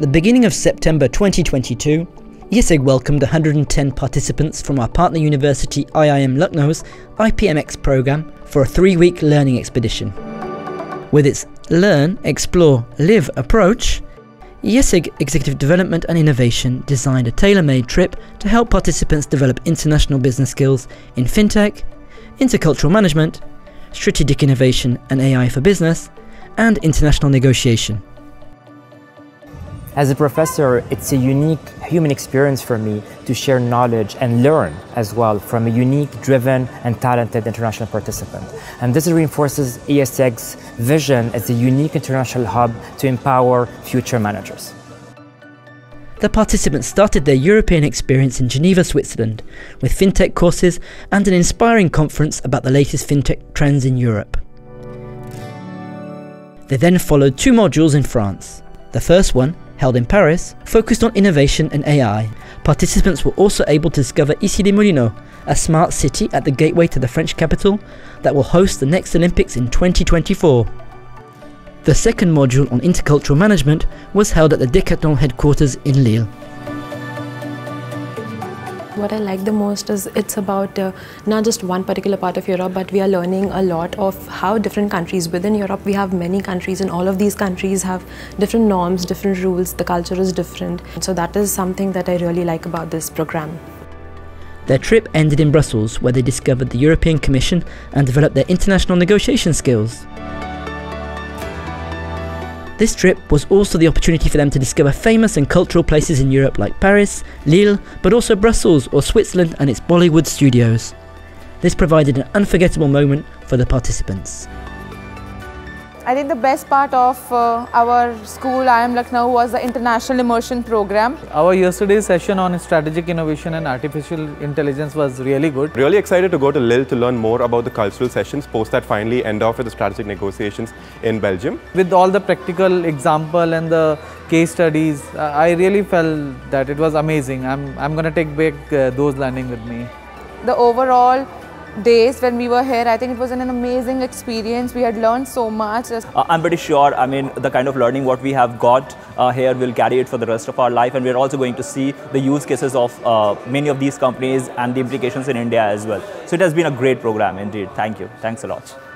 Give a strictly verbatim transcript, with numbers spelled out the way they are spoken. At the beginning of September twenty twenty-two, IÉSEG welcomed one hundred ten participants from our partner university I I M Lucknow's I P M X programme for a three-week learning expedition. With its Learn, Explore, Live approach, IÉSEG Executive Development and Innovation designed a tailor-made trip to help participants develop international business skills in fintech, intercultural management, strategic innovation and A I for business, and international negotiation. As a professor, it's a unique human experience for me to share knowledge and learn as well from a unique, driven and talented international participant. And this reinforces IÉSEG's vision as a unique international hub to empower future managers. The participants started their European experience in Geneva, Switzerland, with fintech courses and an inspiring conference about the latest fintech trends in Europe. They then followed two modules in France. The first one, held in Paris, focused on innovation and A I. Participants were also able to discover Issy-les-Moulineaux, a smart city at the gateway to the French capital that will host the next Olympics in twenty twenty-four. The second module on intercultural management was held at the Decathlon headquarters in Lille. What I like the most is it's about uh, not just one particular part of Europe, but we are learning a lot of how different countries within Europe, we have many countries and all of these countries have different norms, different rules, the culture is different. So that is something that I really like about this program. Their trip ended in Brussels, where they discovered the European Commission and developed their international negotiation skills. This trip was also the opportunity for them to discover famous and cultural places in Europe like Paris, Lille, but also Brussels or Switzerland and its Bollywood studios. This provided an unforgettable moment for the participants. I think the best part of uh, our school, I I M Lucknow, was the International Immersion Program. Our yesterday's session on strategic innovation and artificial intelligence was really good. Really excited to go to Lille to learn more about the cultural sessions, post that finally end off with the strategic negotiations in Belgium. With all the practical example and the case studies, I really felt that it was amazing. I'm, I'm going to take back uh, those learning with me. The overall days when we were here, I think it was an amazing experience. We had learned so much. Uh, I'm pretty sure, I mean, the kind of learning what we have got uh, here will carry it for the rest of our life, and we're also going to see the use cases of uh, many of these companies and the implications in India as well. So it has been a great program indeed. Thank you. Thanks a lot.